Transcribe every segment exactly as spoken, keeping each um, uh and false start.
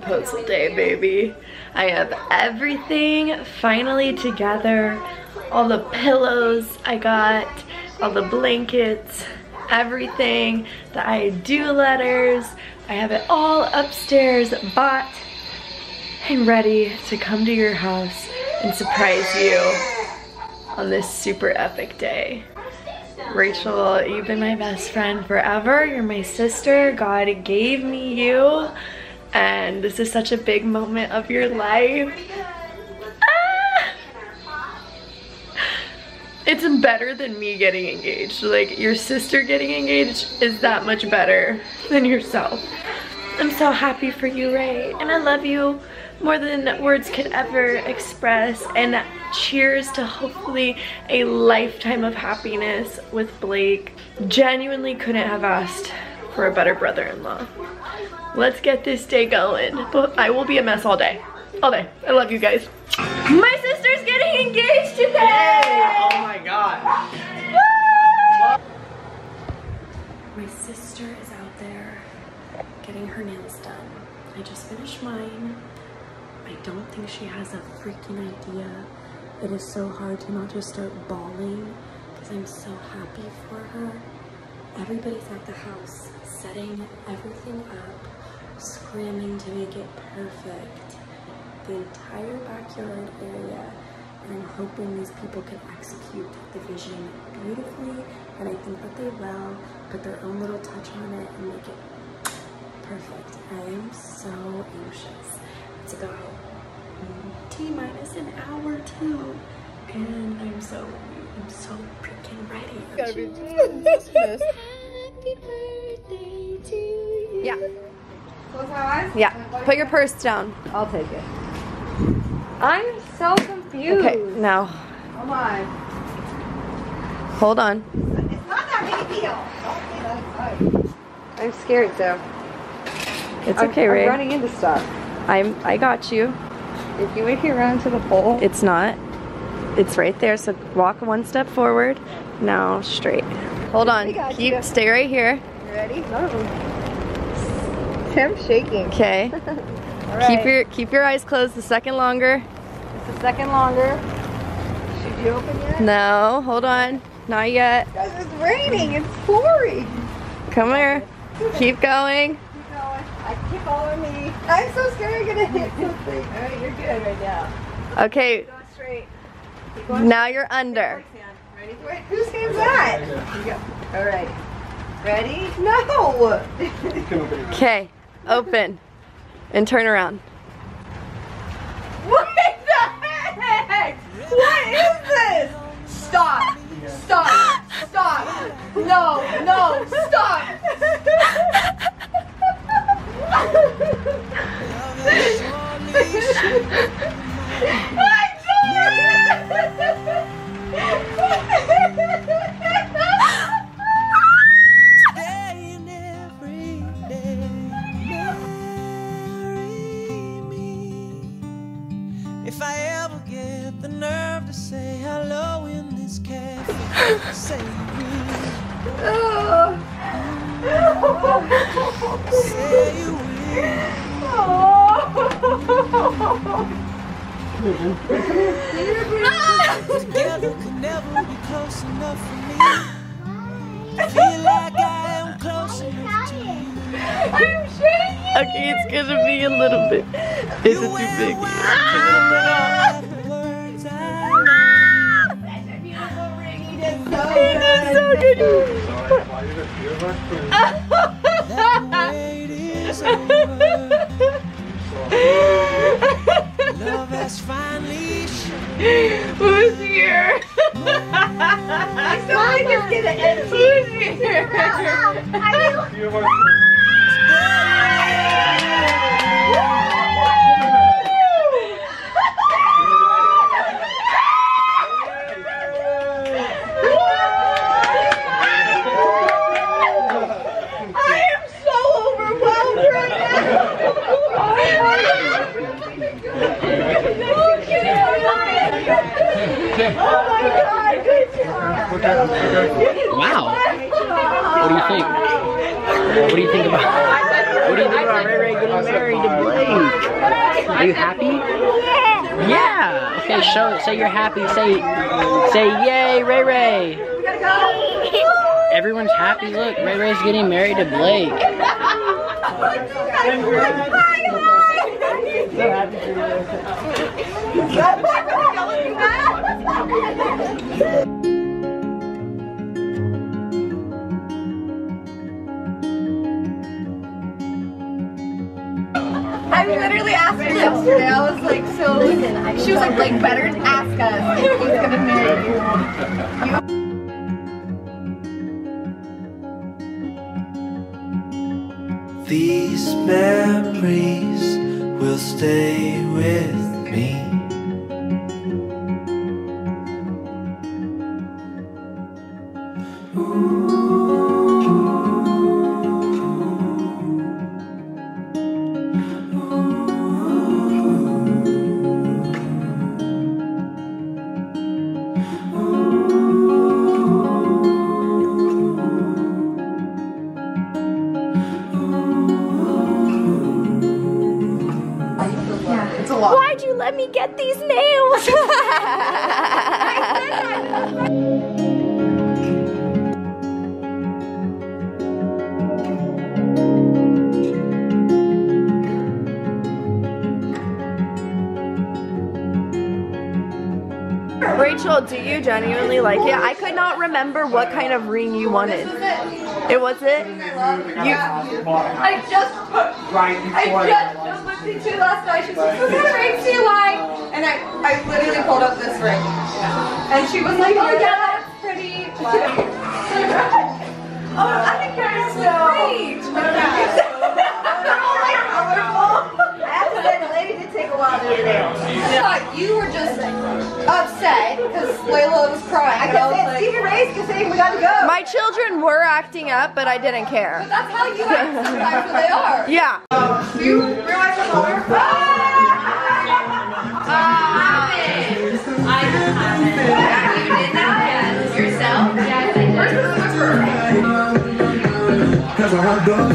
proposal day, baby. I have everything finally together. All the pillows I got, all the blankets, everything, the I do letters. I have it all upstairs bought and ready to come to your house and surprise you on this super epic day. Rachel, you've been my best friend forever. You're my sister. God gave me you. And this is such a big moment of your life. Ah! It's better than me getting engaged. Like, your sister getting engaged is that much better than yourself. I'm so happy for you, Ray. And I love you more than words could ever express. And cheers to hopefully a lifetime of happiness with Blake. Genuinely couldn't have asked for a better brother-in-law. Let's get this day going. But I will be a mess all day. All day. I love you guys. My sister's getting engaged today! Yeah. Oh my god. Woo! My sister is out there getting her nails done. I just finished mine. I don't think she has a freaking idea. It is so hard to not just start bawling because I'm so happy for her. Everybody's at the house setting everything up, scrambling to make it perfect. The entire backyard area, and I'm hoping these people can execute the vision beautifully, and I think that they will put their own little touch on it and make it perfect. I am so anxious. It's about T minus an hour too, and I'm so I'm so freaking ready. Happy birthday to you. Yeah. Close my eyes. Yeah. Put your purse down. I'll take it. I'm so confused. Okay. Now. Come on. Hold on. It's not that big a deal. Okay, I'm scared though. It's I'm, okay, Ray. I'm running into stuff. I'm, I got you. If you make it run to the pole. It's not. It's right there, so walk one step forward. Now straight. Hold on. Keep, you. Stay right here. You ready? No. I'm shaking. Okay. Right. Keep your keep your eyes closed. The second longer. It's a second longer. Should you open yet? No, hold on. Not yet. Guys, it's raining. It's pouring. Come here. Keep going. I keep following me. I'm so scared you're gonna hit something. Alright, you're good right now. Okay. Keep going straight. Keep going now straight. You're under. Hand. Ready? Wait, whose hand's that? Yeah. Alright. Ready? No! Okay, open. And turn around. What the heck? What is this? Stop. Stop. Stop. No, no, stop. If I ever get the nerve to say hello in this cafe, say you will. Together could never be close enough for me. I feel like I am close enough to you. I'm shaking. Okay, it's gonna be a little bit. Is it too big? Ah! That's a beautiful ring. He did so good. He did so good. Love has finally shown. Who's here? I feel like it's gonna end. Who's here? I do. Wow. What do you think? What do you think about? What do you think about Ray Ray getting married to Blake? Blake. Are you happy? Yeah. Yeah. Okay, show. Say you're happy. Say, say yay, Ray Ray. Everyone's happy. Look, Ray Ray's getting married to Blake. I literally asked her yesterday. I was like, so she was like, Blake, better ask us if he's gonna marry you. You These memories will stay with me. Why'd you let me get these nails? I said that. Rachel, do you genuinely like it? I could not remember what kind of ring you wanted. It was it? You, I just I just was listening to last night. She was like, what kind of ring do you like? And I, I literally pulled up this ring. And she was like, oh yeah, that's pretty. Oh, I think that is great. I asked that lady to take a while to get there. I thought you were just upset because Layla was crying. I kept saying, Stephen Ray's just saying we gotta go. My children were acting up, but I didn't care. But that's how you act sometimes when they are. Yeah. Um, you realize the color? Stop it. I haven't. You did not have yourself. Yes, I did. Because I have done.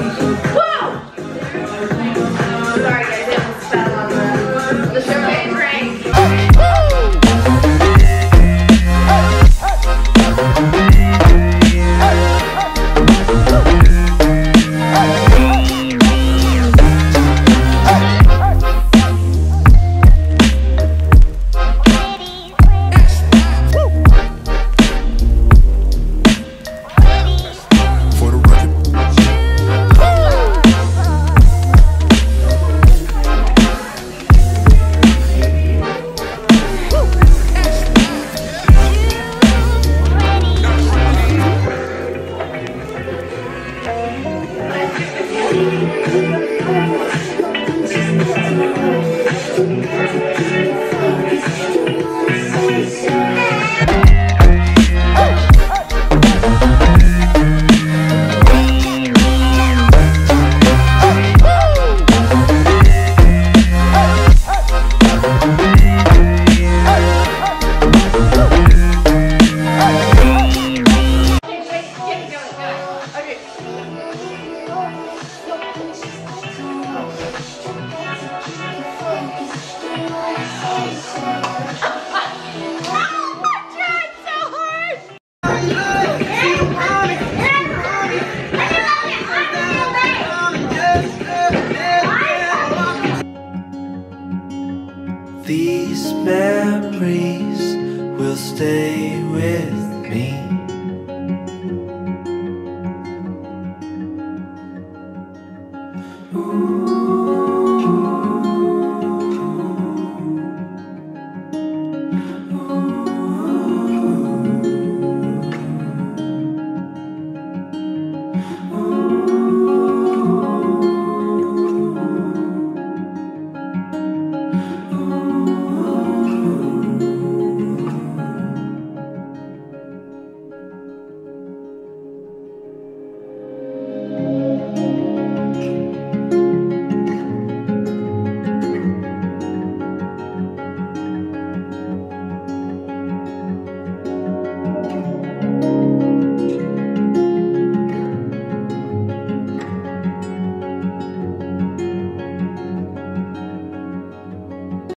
These memories will stay with me.